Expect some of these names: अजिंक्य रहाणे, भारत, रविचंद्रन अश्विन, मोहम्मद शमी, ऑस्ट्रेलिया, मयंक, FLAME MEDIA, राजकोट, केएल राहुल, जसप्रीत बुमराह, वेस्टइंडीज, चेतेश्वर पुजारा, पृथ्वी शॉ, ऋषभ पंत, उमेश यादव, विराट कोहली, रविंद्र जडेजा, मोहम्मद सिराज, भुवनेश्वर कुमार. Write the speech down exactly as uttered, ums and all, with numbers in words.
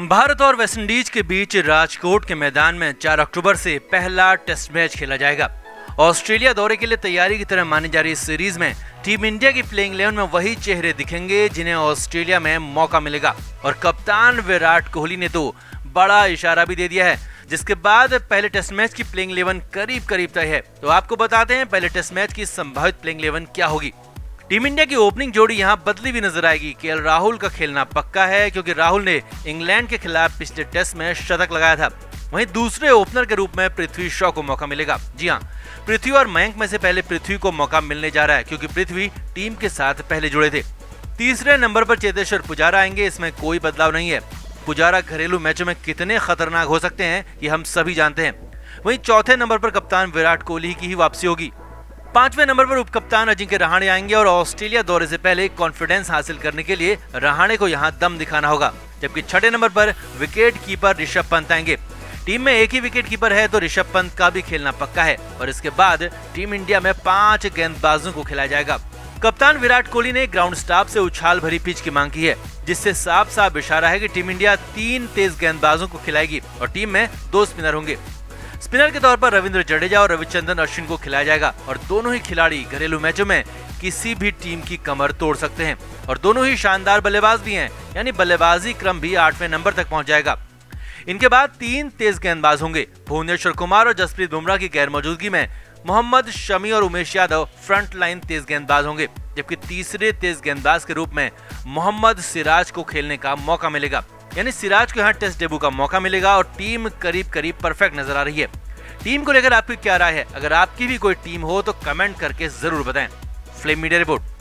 भारत और वेस्टइंडीज के बीच राजकोट के मैदान में चार अक्टूबर से पहला टेस्ट मैच खेला जाएगा। ऑस्ट्रेलिया दौरे के लिए तैयारी की तरह मानी जा रही इस सीरीज में टीम इंडिया की प्लेइंग इलेवन में वही चेहरे दिखेंगे जिन्हें ऑस्ट्रेलिया में मौका मिलेगा और कप्तान विराट कोहली ने तो बड़ा इशारा भी दे दिया है, जिसके बाद पहले टेस्ट मैच की प्लेइंग इलेवन करीब करीब तय है। तो आपको बताते हैं पहले टेस्ट मैच की संभावित प्लेइंग इलेवन क्या होगी। टीम इंडिया की ओपनिंग जोड़ी यहां बदली हुई नजर आएगी। केएल राहुल का खेलना पक्का है क्योंकि राहुल ने इंग्लैंड के खिलाफ पिछले टेस्ट में शतक लगाया था। वहीं दूसरे ओपनर के रूप में पृथ्वी शॉ को मौका मिलेगा। जी हां, पृथ्वी और मयंक में से पहले पृथ्वी को मौका मिलने जा रहा है क्योंकि पृथ्वी टीम के साथ पहले जुड़े थे। तीसरे नंबर पर चेतेश्वर पुजारा आएंगे, इसमें कोई बदलाव नहीं है। पुजारा घरेलू मैचों में कितने खतरनाक हो सकते हैं ये हम सभी जानते हैं। वहीं चौथे नंबर पर कप्तान विराट कोहली की ही वापसी होगी। पांचवें नंबर पर उपकप्तान अजिंक्य रहाणे आएंगे और ऑस्ट्रेलिया दौरे से पहले कॉन्फिडेंस हासिल करने के लिए रहाणे को यहां दम दिखाना होगा। जबकि छठे नंबर पर विकेट कीपर ऋषभ पंत आएंगे। टीम में एक ही विकेट कीपर है तो ऋषभ पंत का भी खेलना पक्का है और इसके बाद टीम इंडिया में पांच गेंदबाजों को खिलाया जाएगा। कप्तान विराट कोहली ने ग्राउंड स्टाफ से उछाल भरी पिच की मांग की है, जिससे साफ साफ इशारा है कि टीम इंडिया तीन तेज गेंदबाजों को खिलाएगी और टीम में दो स्पिनर होंगे। स्पिनर के तौर पर रविंद्र जडेजा और रविचंद्रन अश्विन को खिलाया जाएगा और दोनों ही खिलाड़ी घरेलू मैचों में किसी भी टीम की कमर तोड़ सकते हैं और दोनों ही शानदार बल्लेबाज भी हैं, यानी बल्लेबाजी क्रम भी आठवें नंबर तक पहुंच जाएगा। इनके बाद तीन तेज गेंदबाज होंगे। भुवनेश्वर कुमार और जसप्रीत बुमराह की गैर मौजूदगी में मोहम्मद शमी और उमेश यादव फ्रंट लाइन तेज गेंदबाज होंगे, जबकि तीसरे तेज गेंदबाज के रूप में मोहम्मद सिराज को खेलने का मौका मिलेगा, यानी सिराज को यहाँ टेस्ट डेब्यू का मौका मिलेगा और टीम करीब करीब परफेक्ट नजर आ रही है। टीम को लेकर आपकी क्या राय है? अगर आपकी भी कोई टीम हो तो कमेंट करके जरूर बताएं। Flame media report.